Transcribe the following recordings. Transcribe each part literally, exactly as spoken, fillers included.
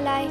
Himalay.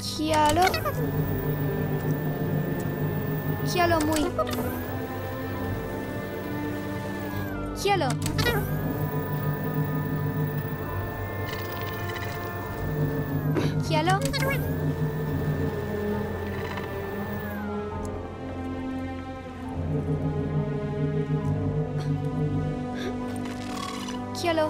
Kialo Kialo muy Kialo Kialo Kialo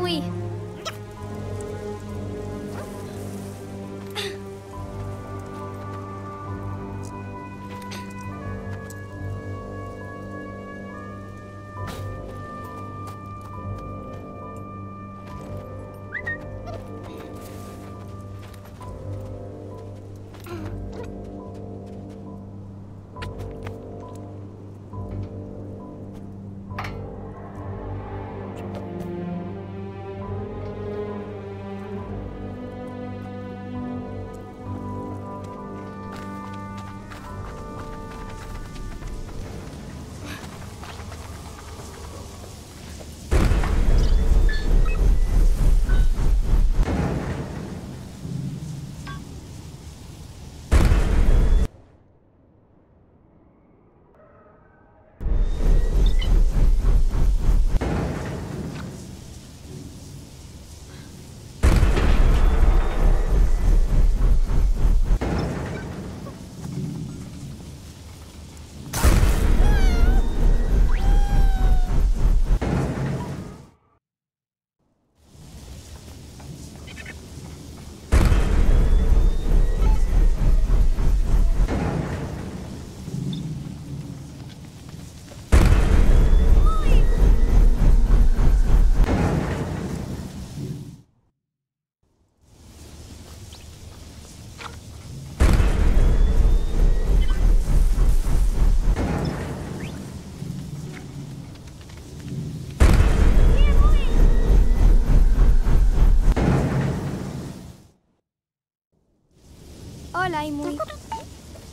Muy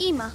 Има.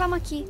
Vamos aqui.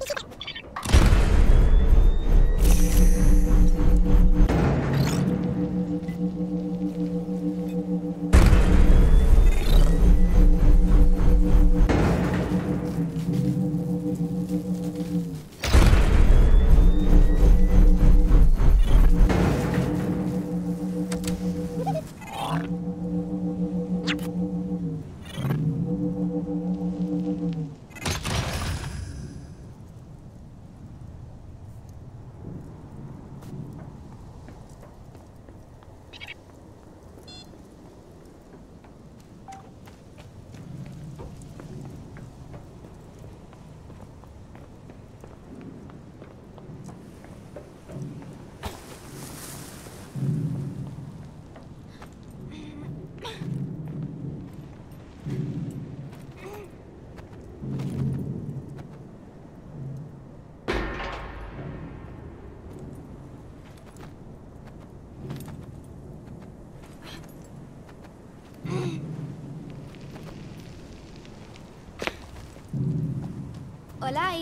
Hola.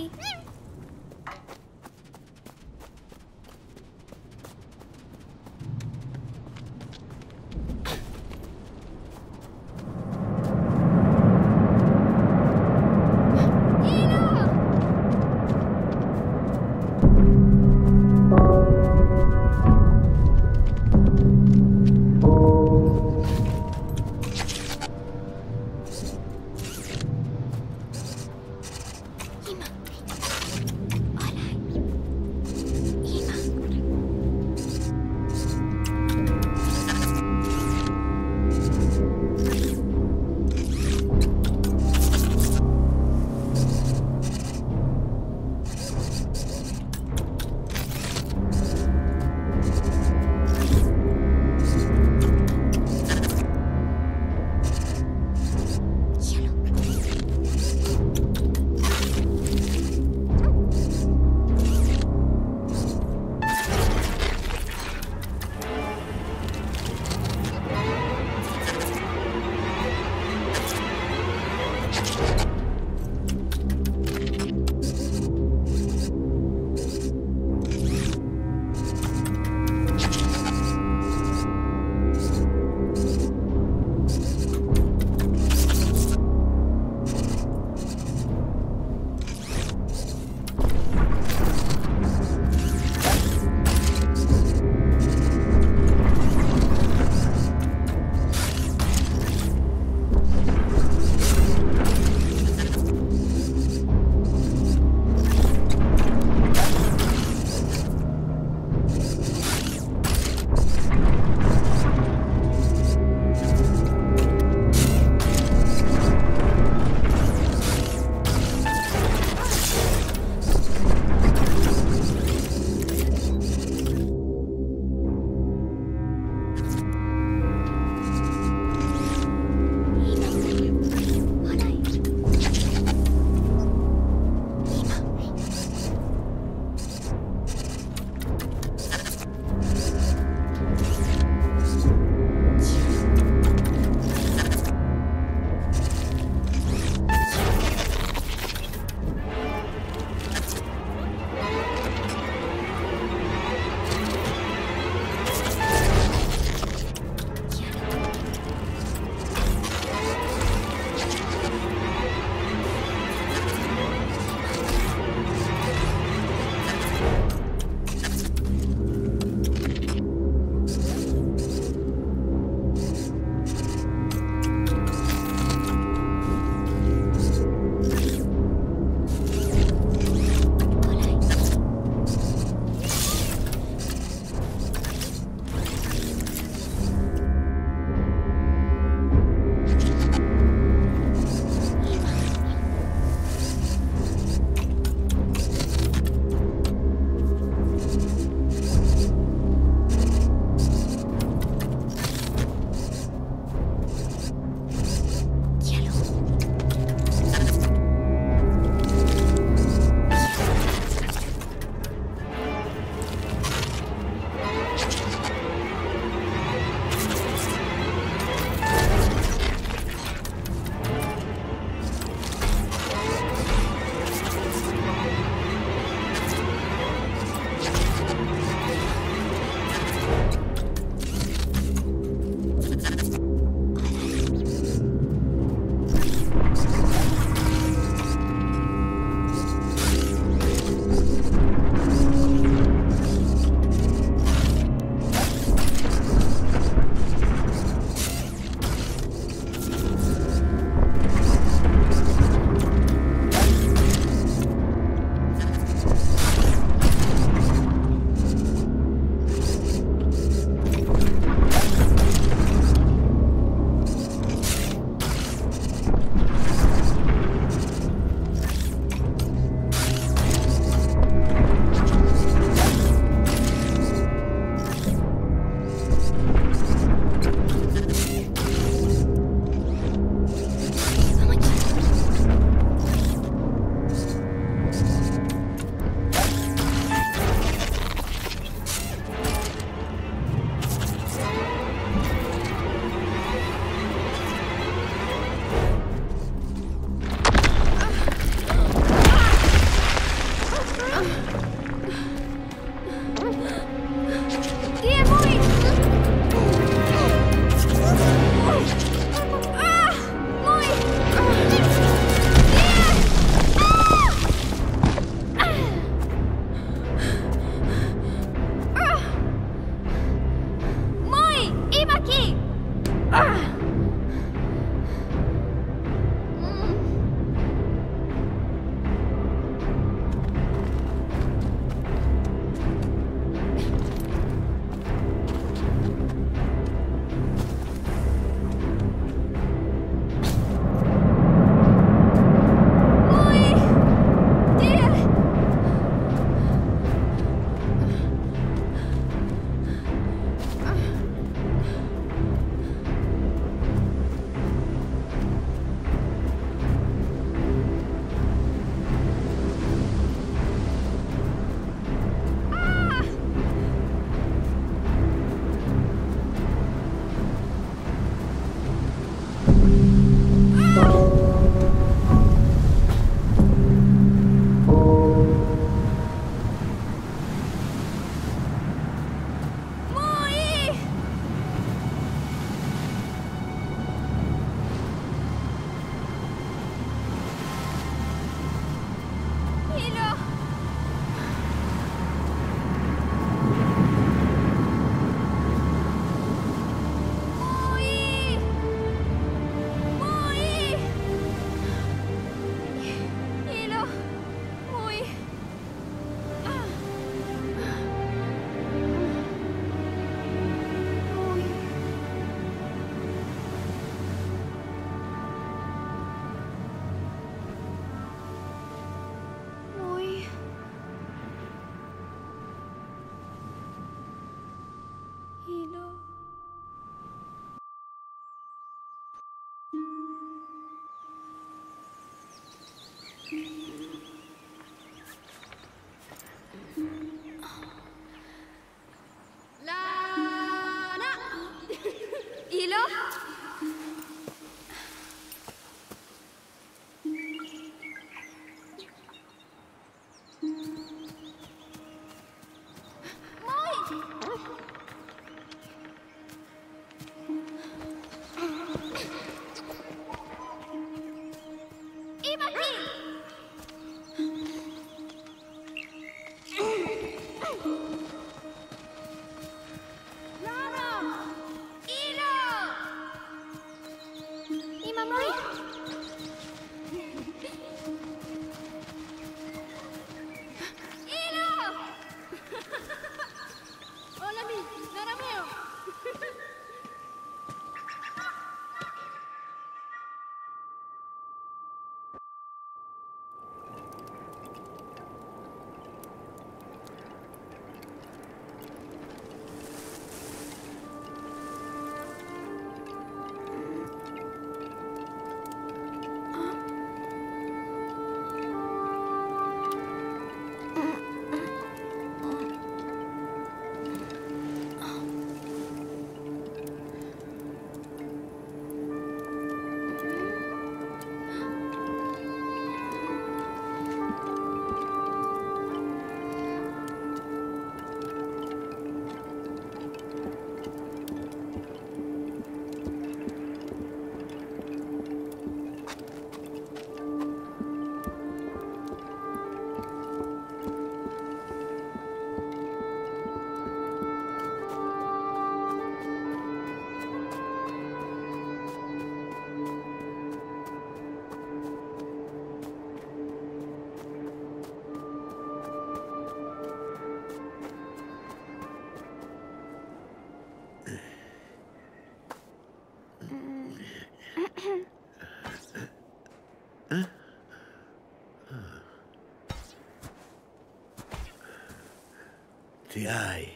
Ti hai.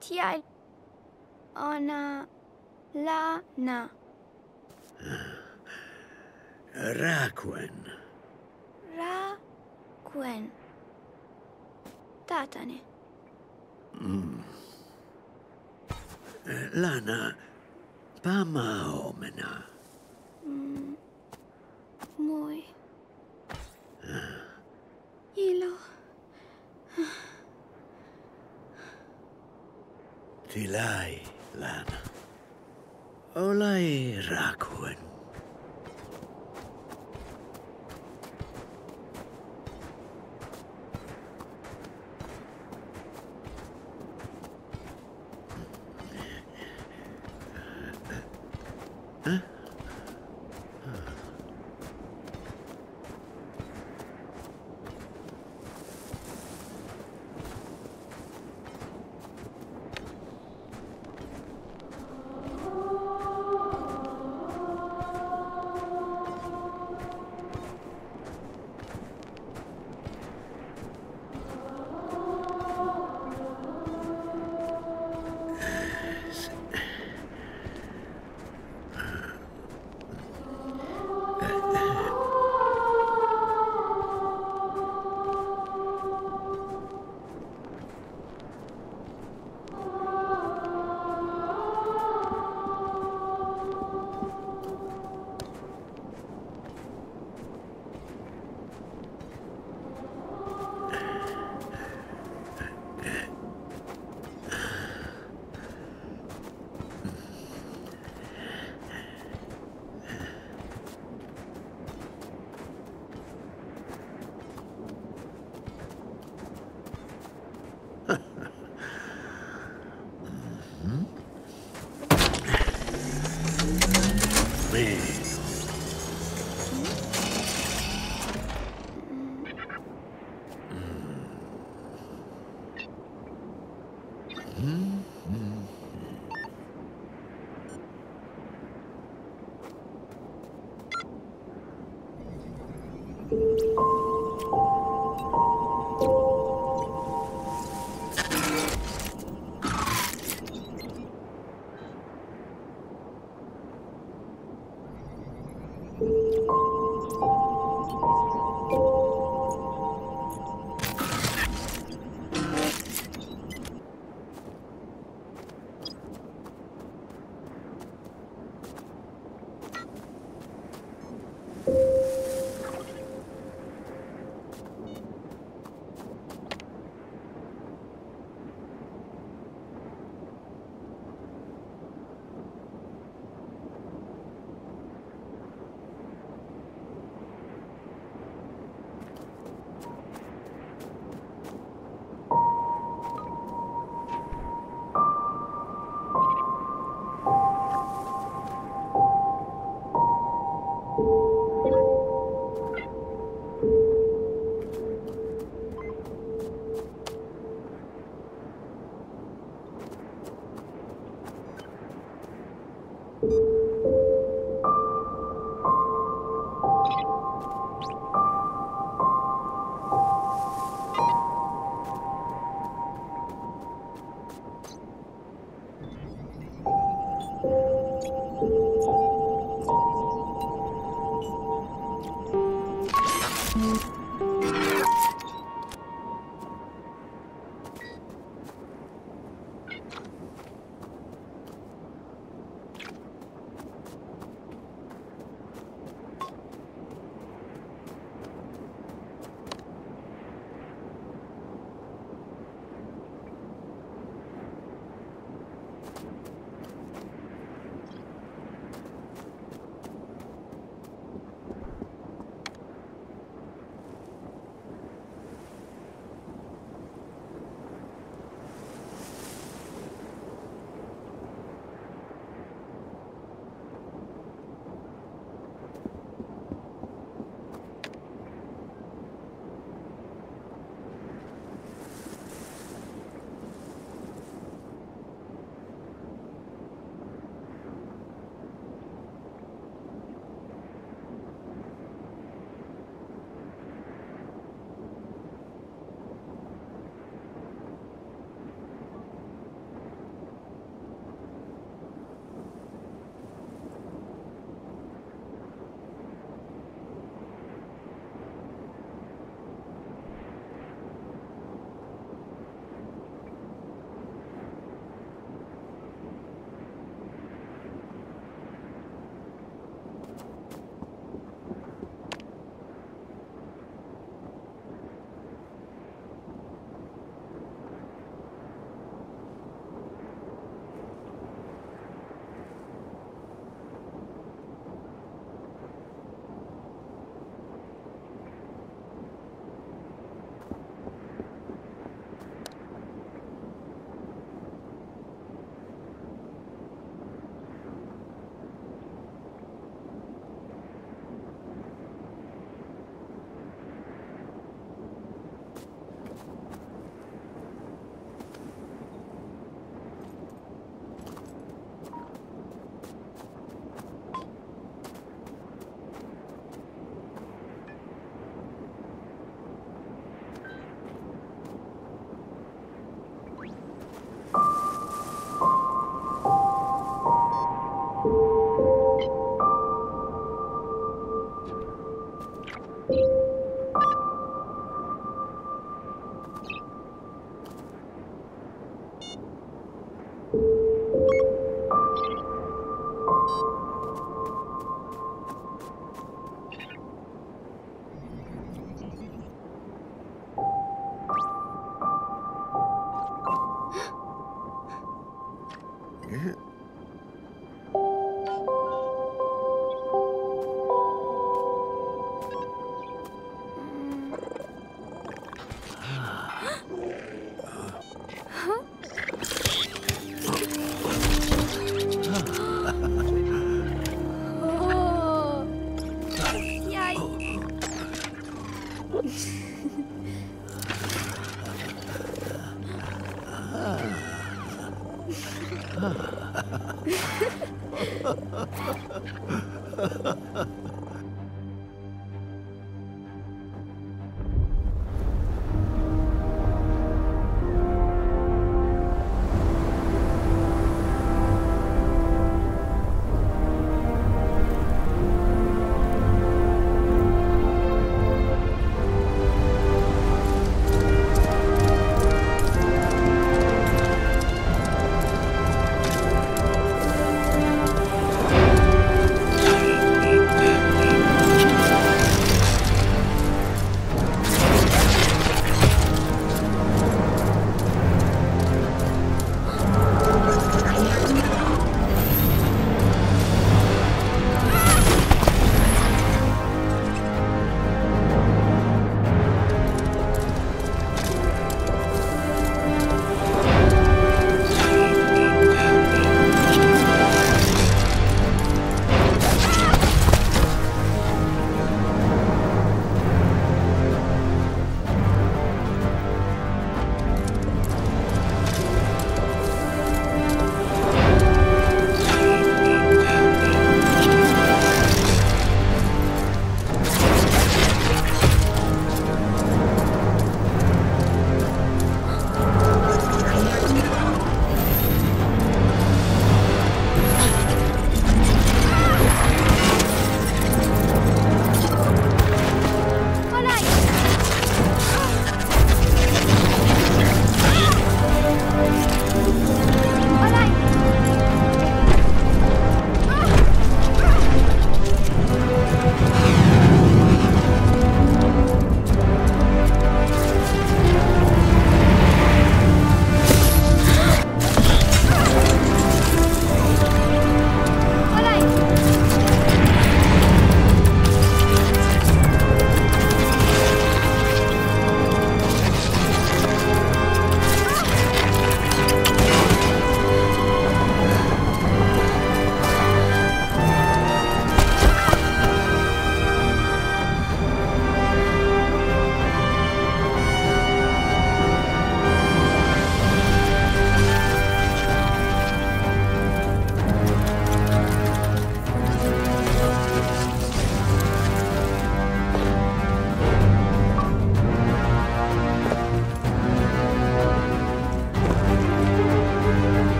Ti hai. Ona. Lana. Raquen. Raquen. Tatane. Mm. Lana. Pamaomena. Mm. Moi. Ilo. Ti lai, Lana. Olai Raquen.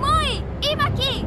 Moi, iba aquí.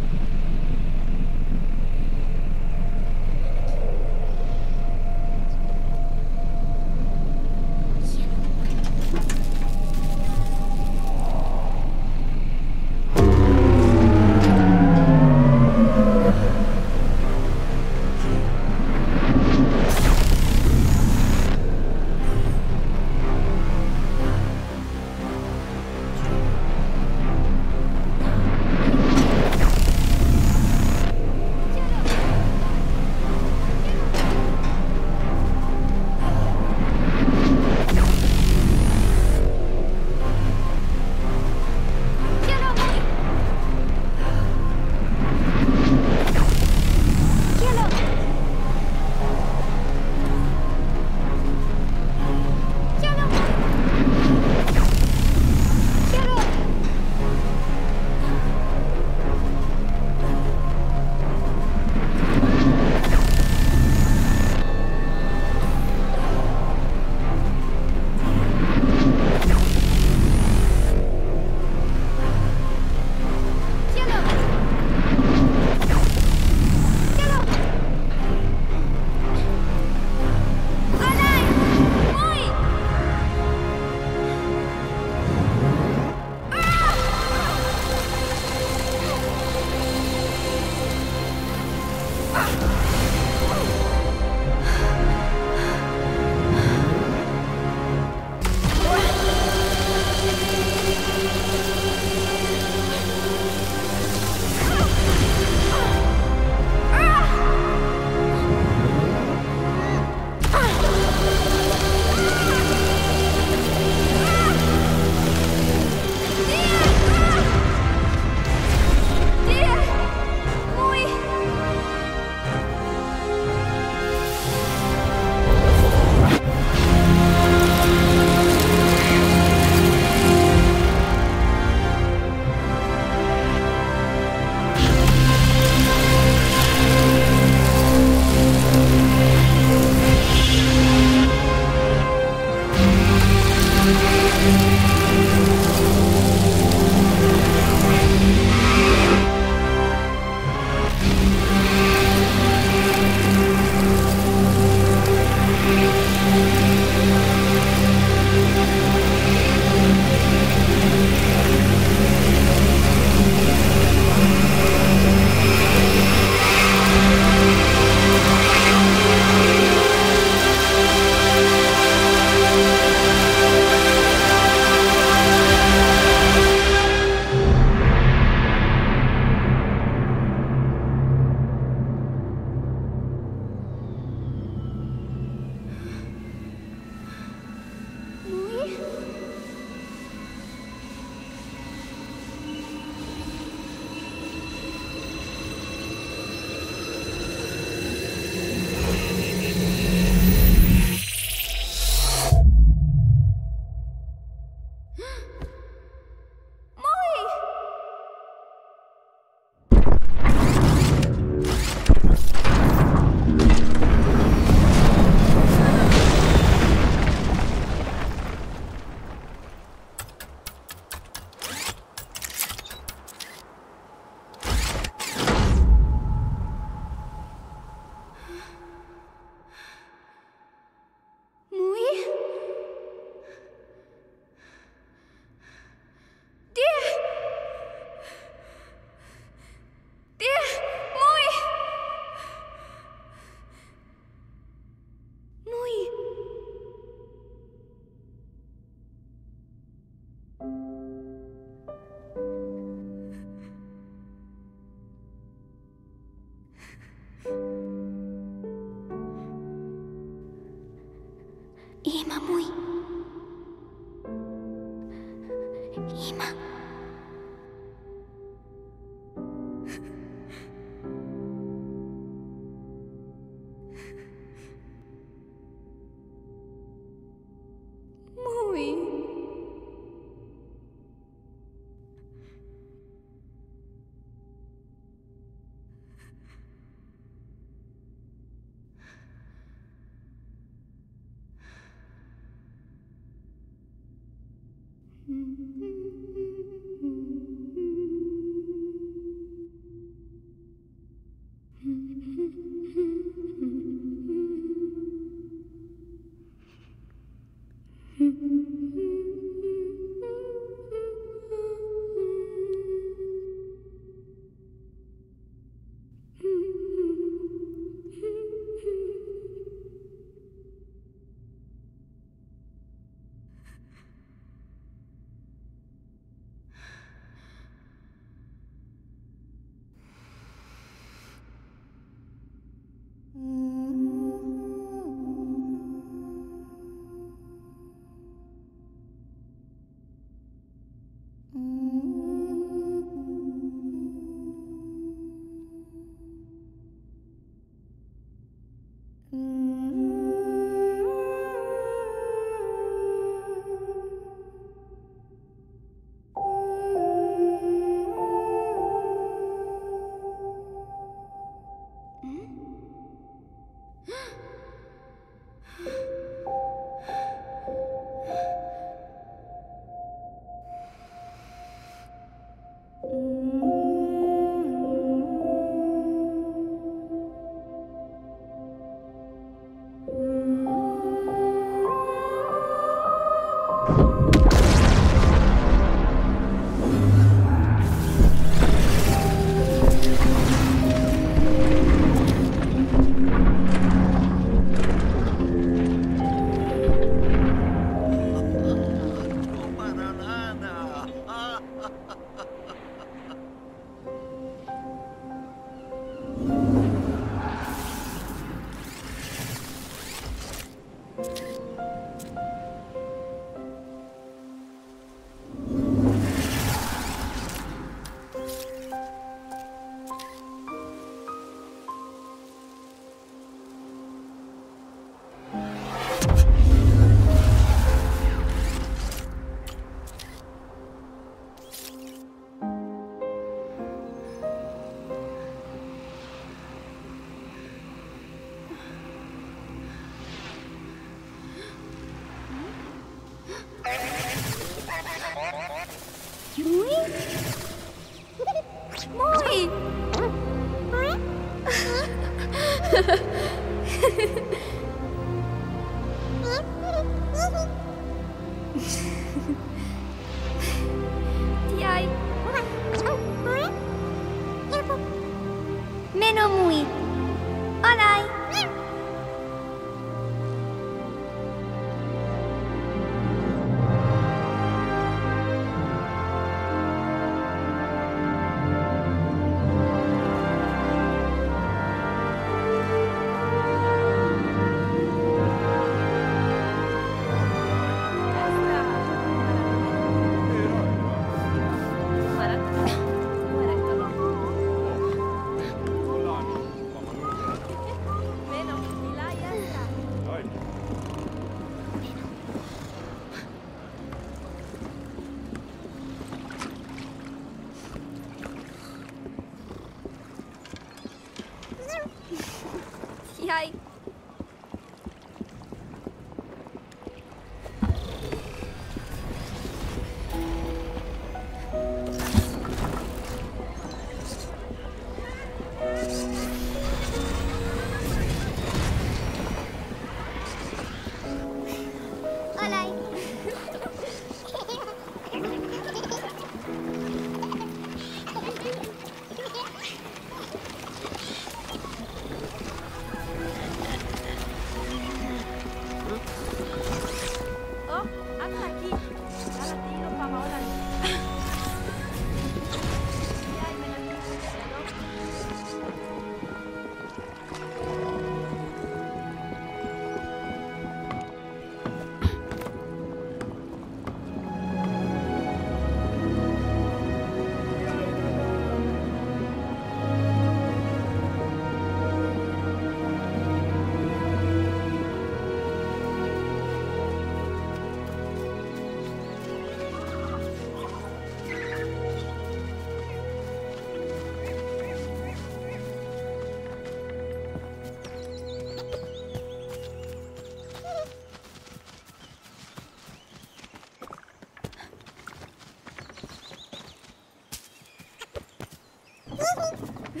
イ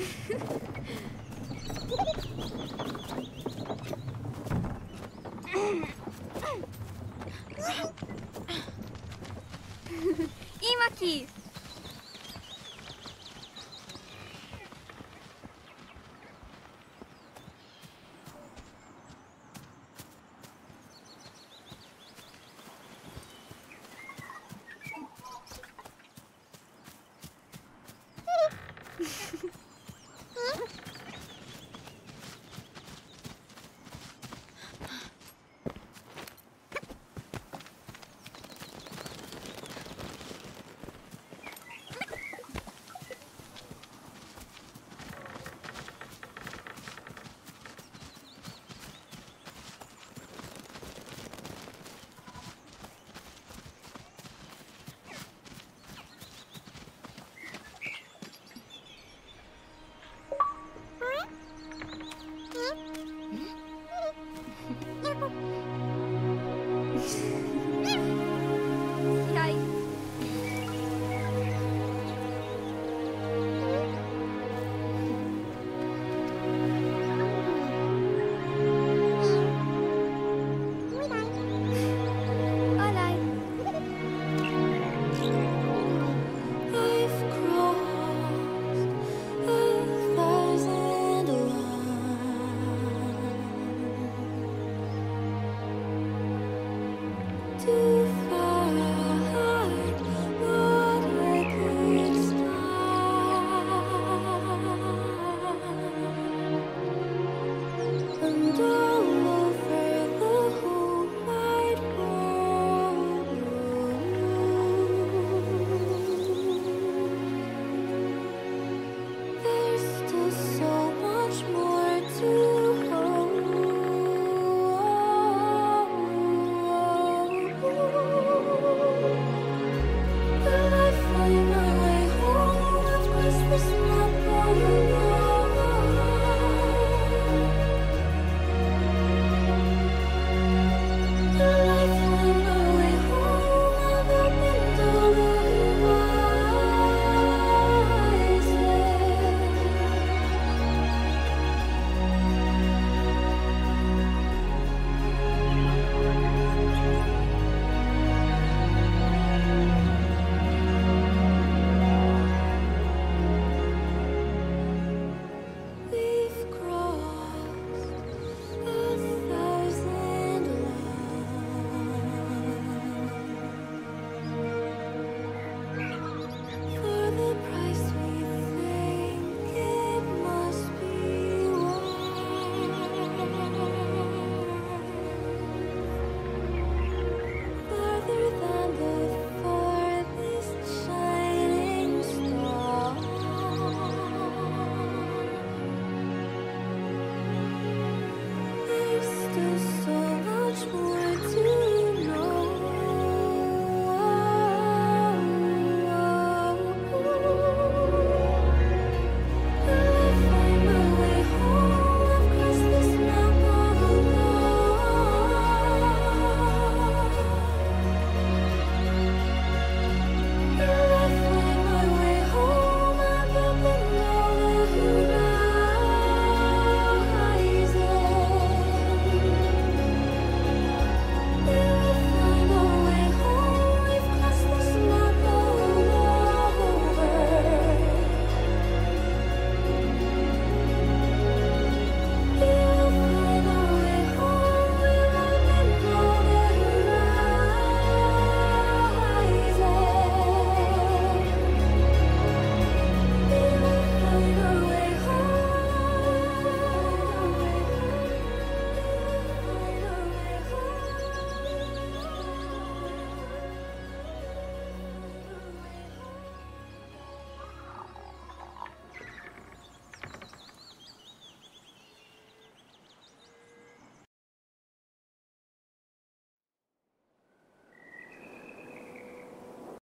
マキ